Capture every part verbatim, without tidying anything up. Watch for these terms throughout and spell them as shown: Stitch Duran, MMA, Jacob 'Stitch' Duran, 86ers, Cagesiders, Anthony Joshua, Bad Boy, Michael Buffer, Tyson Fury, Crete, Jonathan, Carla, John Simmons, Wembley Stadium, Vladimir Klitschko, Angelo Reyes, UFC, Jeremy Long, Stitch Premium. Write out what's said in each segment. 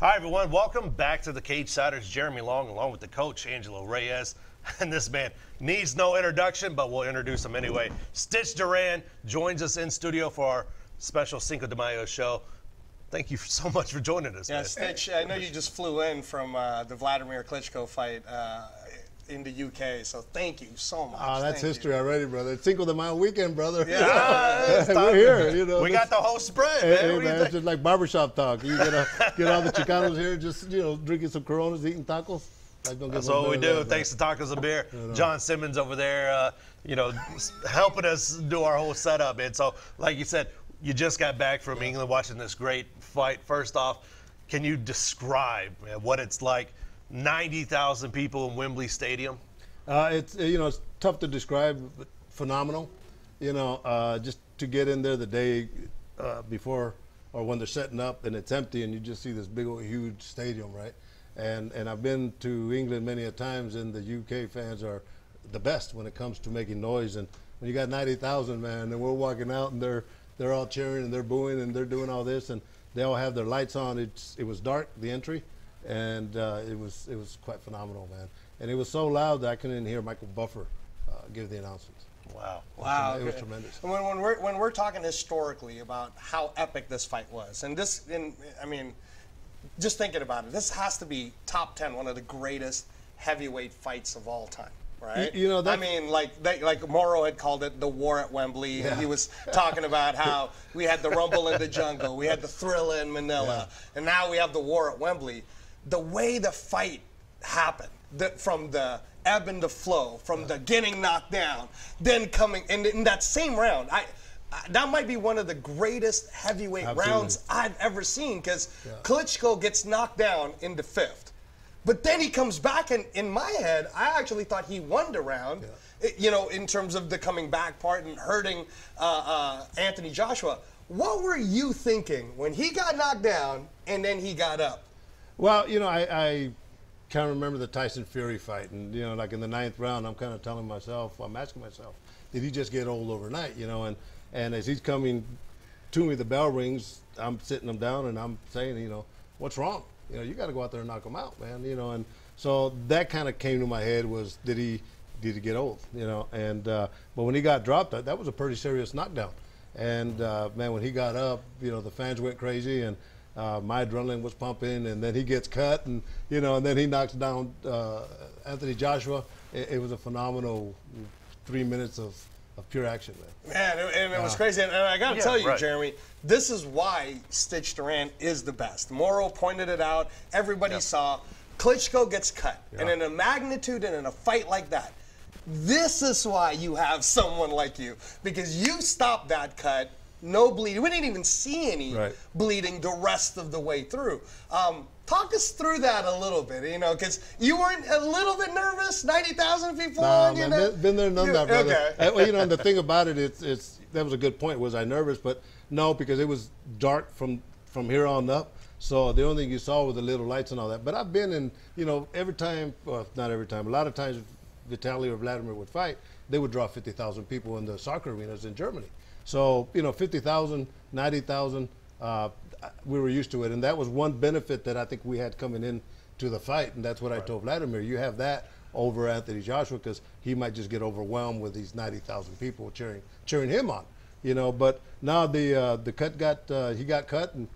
Hi, everyone. Welcome back to the Cagesiders. Jeremy Long, along with the coach, Angelo Reyes. And this man needs no introduction, but we'll introduce him anyway. Stitch Duran joins us in studio for our special Cinco de Mayo show. Thank you so much for joining us. Yeah, man. Stitch, I know you just flew in from uh, the Vladimir Klitschko fight uh, in the U K, so thank you so much. Oh, that's thank history you. already, brother. It's Cinco de Mayo weekend, brother. Yeah, yeah. It's we're here. You know, we got the whole spread, man. Hey, hey, man, it's just like barbershop talk. You get, a, get all the Chicanos here, just you know, drinking some Coronas, eating tacos. That's all we do. That, Thanks to tacos and beer. You know. John Simmons over there, uh, you know, helping us do our whole setup. And so, like you said, you just got back from yeah. England watching this great fight. First off, can you describe man, what it's like? ninety thousand people in Wembley Stadium. Uh, it's you know it's tough to describe, but phenomenal. You know, uh, just to get in there the day uh, before or when they're setting up and it's empty and you just see this big old huge stadium, right? And and I've been to England many a times, and the U K fans are the best when it comes to making noise. And when you got ninety thousand man, and we're walking out and they're they're all cheering and they're booing and they're doing all this, and they all have their lights on. It's it was dark the entry. And uh, it was it was quite phenomenal, man. And it was so loud that I couldn't hear Michael Buffer uh, give the announcements. Wow! Wow! It was, it was tremendous. When, when we're when we're talking historically about how epic this fight was, and this, and I mean, just thinking about it, this has to be top ten, one of the greatest heavyweight fights of all time. Right? You, you know, I mean, like they, like Morrow had called it the war at Wembley, yeah. and he was talking about how we had the rumble in the jungle, we had the thrill in Manila, yeah. and now we have the war at Wembley. The way the fight happened, the, from the ebb and the flow, from yeah. the getting knocked down, then coming in, in that same round, I, I that might be one of the greatest heavyweight Absolutely. rounds I've ever seen, because yeah. Klitschko gets knocked down in the fifth. But then he comes back, and in my head, I actually thought he won the round, yeah. you know, in terms of the coming back part and hurting uh, uh, Anthony Joshua. What were you thinking when he got knocked down and then he got up? Well, you know, I, I kind of remember the Tyson Fury fight, and you know, like in the ninth round, I'm kind of telling myself, I'm asking myself, did he just get old overnight? You know, and and as he's coming to me, the bell rings. I'm sitting him down, and I'm saying, you know, what's wrong? You know, you got to go out there and knock him out, man. You know, and so that kind of came to my head was, did he did he get old? You know, and uh, but when he got dropped, that, that was a pretty serious knockdown, and uh, man, when he got up, you know, the fans went crazy, and. Uh, my adrenaline was pumping, and then he gets cut, and you know, and then he knocks down uh, Anthony Joshua. It, it was a phenomenal three minutes of, of pure action, man. Man, and, and it was uh, crazy. And, and I got to yeah, tell you, right. Jeremy, this is why Stitch Duran is the best. Morrow pointed it out. Everybody yep. saw Klitschko gets cut, yeah. and in a magnitude and in a fight like that, this is why you have someone like you, because you stopped that cut. No bleeding. We didn't even see any right. bleeding the rest of the way through. Um, talk us through that a little bit, you know, because you weren't a little bit nervous. ninety thousand people. Nah, man, you know? been, been there, none that, brother. Okay. I, well, you know, and the thing about it, it's it's that was a good point. Was I nervous? But no, because it was dark from from here on up. So the only thing you saw was the little lights and all that. But I've been in, you know, every time, well, not every time, a lot of times, Vitaly or Vladimir would fight. They would draw fifty thousand people in the soccer arenas in Germany. So, you know, fifty thousand, ninety thousand, uh, we were used to it. And that was one benefit that I think we had coming in to the fight. And that's what right. I told Vladimir. You have that over Anthony Joshua because he might just get overwhelmed with these ninety thousand people cheering cheering him on, you know. But now the uh, the cut got, uh, he got cut, and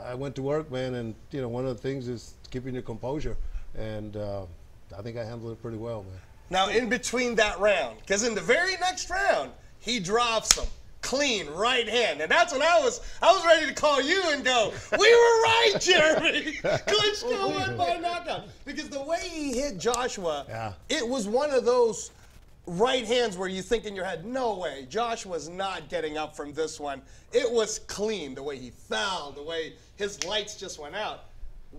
I went to work, man. And, you know, one of the things is keeping your composure. And uh, I think I handled it pretty well, man. Now, in between that round, because in the very next round, he drops him. Clean right hand, and that's when I was I was ready to call you and go, we were right, Jeremy. Klitschko went by knockout because the way he hit Joshua, yeah. it was one of those right hands where you think in your head, no way, Joshua's not getting up from this one. It was clean the way he fell, the way his lights just went out.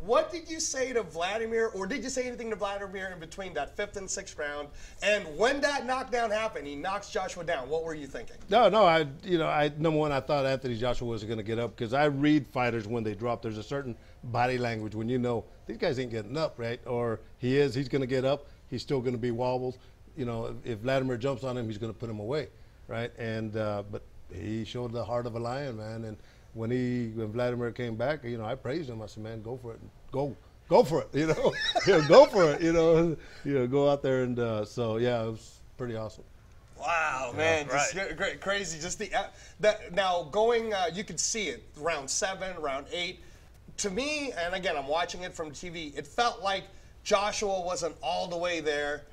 What did you say to Vladimir, or did you say anything to Vladimir in between that fifth and sixth round? And when that knockdown happened, he knocks Joshua down. What were you thinking? No, no, I, you know, I number one, I thought Anthony Joshua was going to get up because I read fighters when they drop. There's a certain body language when you know these guys ain't getting up, right? Or he is, he's going to get up. He's still going to be wobbled. You know, if, if Vladimir jumps on him, he's going to put him away, right? And uh, but he showed the heart of a lion, man, and. when he when Vladimir came back, you know, I praised him. I said, man, go for it, go. Go for it, you know. Yeah, go for it, you know. You know, go out there and uh, so yeah, it was pretty awesome. Wow, yeah, man, right. just great, crazy. Just the uh, that now going, uh, you could see it round seven, round eight. To me, and again, I'm watching it from T V. It felt like Joshua wasn't all the way there,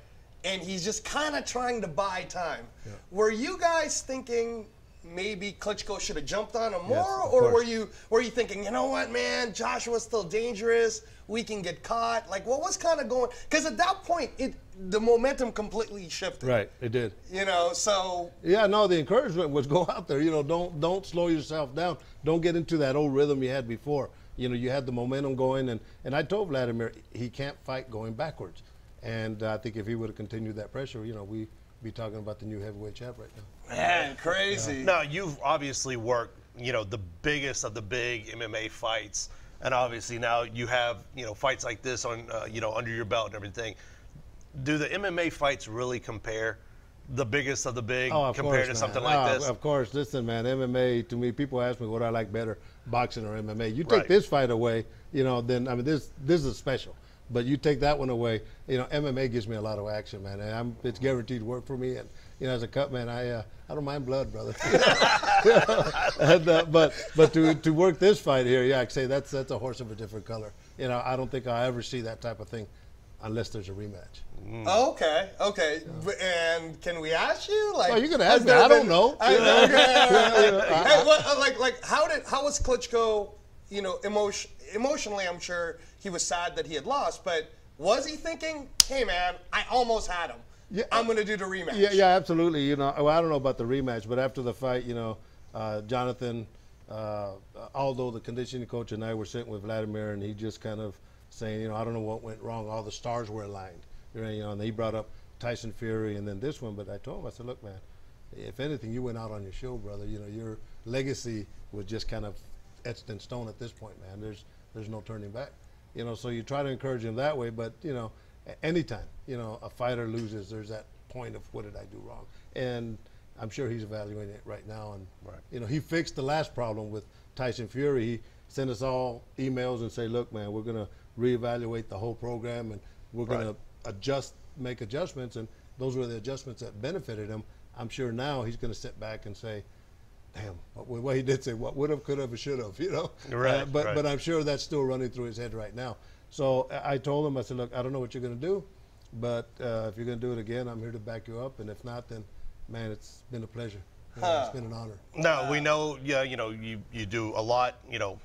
and he's just kind of trying to buy time. Yeah. Were you guys thinking maybe Klitschko should have jumped on him more, yes, or course. were you were you thinking, you know what, man, Joshua's still dangerous, we can get caught? Like, what was kind of going? Because at that point, it the momentum completely shifted. Right, it did. You know, so yeah, no, the encouragement was go out there. You know, don't don't slow yourself down. Don't get into that old rhythm you had before. You know, you had the momentum going, and and I told Vladimir he can't fight going backwards, and I think if he would have continued that pressure, you know, we. be talking about the new heavyweight champ right now. Man, crazy. Yeah. Now, you've obviously worked, you know, the biggest of the big M M A fights, and obviously now you have, you know, fights like this on, uh, you know, under your belt and everything. Do the M M A fights really compare the biggest of the big oh, of compared course, to something man. like oh, this? Of course. Listen, man, M M A, to me, people ask me what I like better, boxing or M M A. You take right. this fight away, you know, then, I mean, this this is special. But you take that one away, you know, M M A gives me a lot of action, man. And I'm, it's guaranteed work for me. And, you know, as a cut man, I uh, I don't mind blood, brother. and, uh, but but to, to work this fight here, yeah, I can say that's, that's a horse of a different color. You know, I don't think I'll ever see that type of thing unless there's a rematch. Mm. Okay, okay. Yeah. And can we ask you? Like, oh, you're going to ask me. I don't know. Like, how did how was Klitschko, you know, emotion, emotionally, I'm sure he was sad that he had lost, but was he thinking, hey, man, I almost had him. Yeah, I'm going to do the rematch. Yeah, yeah, absolutely. You know, well, I don't know about the rematch, but after the fight, you know, uh, Jonathan, uh, although the conditioning coach and I were sitting with Vladimir, and he just kind of saying, you know, I don't know what went wrong. All the stars were aligned. You know, and he brought up Tyson Fury and then this one, but I told him, I said, look, man, if anything, you went out on your show, brother. You know, your legacy was just kind of etched in stone at this point, man. There's there's no turning back, you know. So you try to encourage him that way, but you know, anytime you know a fighter loses, there's that point of what did I do wrong, and I'm sure he's evaluating it right now. And right. you know, he fixed the last problem with Tyson Fury. He sent us all emails and say, look, man, we're gonna reevaluate the whole program and we're right. gonna adjust, make adjustments, and those were the adjustments that benefited him. I'm sure now he's gonna sit back and say, damn, well, he did say what would have, could have, should have, you know. Right, uh, but, right. but I'm sure that's still running through his head right now. So I told him, I said, look, I don't know what you're going to do, but uh, if you're going to do it again, I'm here to back you up. And if not, then, man, it's been a pleasure. You know, huh. It's been an honor. No, we know, yeah, you know, you, you do a lot, you know,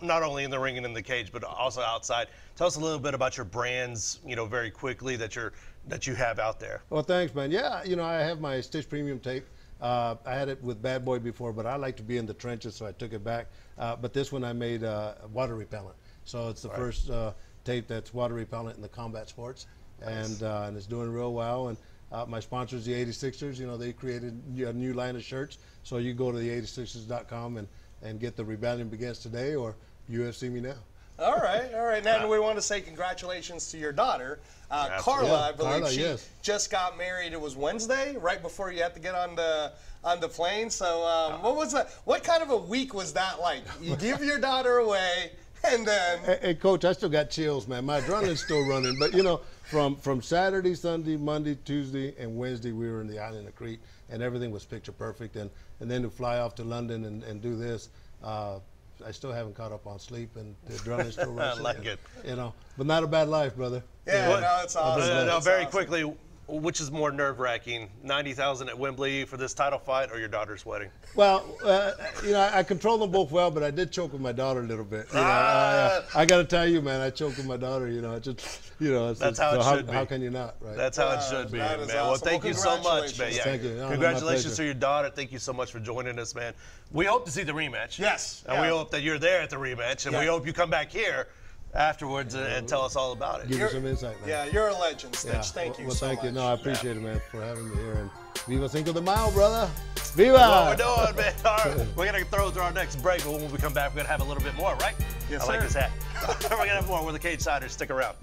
not only in the ring and in the cage, but also outside. Tell us a little bit about your brands, you know, very quickly that, you're, that you have out there. Well, thanks, man. Yeah, you know, I have my Stitch Premium tape. Uh, I had it with Bad Boy before, but I like to be in the trenches, so I took it back. Uh, but this one I made uh, water repellent. So it's the right. first uh, tape that's water repellent in the combat sports. Nice. And, uh, and it's doing real well. And uh, my sponsors, the eighty-sixers, you know, they created a new line of shirts. So you go to the eighty-sixers dot com and, and get the Rebellion Begins Today or U F C Me Now. All right, all right. Now, we want to say congratulations to your daughter, uh, Carla. Yeah, I believe Carla, she yes. just got married. It was Wednesday, right before you had to get on the on the plane. So, um, what was that? What kind of a week was that like? You give your daughter away, and then. Hey, hey, Coach, I still got chills, man. My adrenaline's still running. But you know, from from Saturday, Sunday, Monday, Tuesday, and Wednesday, we were in the island of Crete, and everything was picture perfect. And and then to fly off to London and and do this. Uh, I still haven't caught up on sleep, and the adrenaline still rushing. I like it. You know, but not a bad life, brother. Yeah, yeah. no, it's awesome. Uh, no, it's very awesome. Quickly, which is more nerve-wracking, ninety thousand at Wembley for this title fight or your daughter's wedding? Well, uh, you know, I, I control them both well, but I did choke with my daughter a little bit. You know, ah! I, uh, I got to tell you, man, I choked with my daughter, you know. I just, you know, it's, That's it's, how it so should how, be. How can you not, right? That's how uh, it should be, man. Awesome. Well, thank well, you so much, man. Yeah. Thank you. No, congratulations to your daughter. Thank you so much for joining us, man. We hope to see the rematch. Yes. And yeah. we hope that you're there at the rematch, and yeah. we hope you come back here afterwards yeah, and tell us all about it. Give you some insight, man. Yeah, you're a legend, Stitch. Yeah. Thank you well, so thank much. You. No, I appreciate yeah. it, man, for having me here. And Viva Cinco de Mayo, brother. Viva! That's what we're doing, man. All right, we're going to throw to our next break. But when we come back, we're going to have a little bit more, right? Yes, I sir. like this hat. We're going to have more with the Cagesiders. Stick around.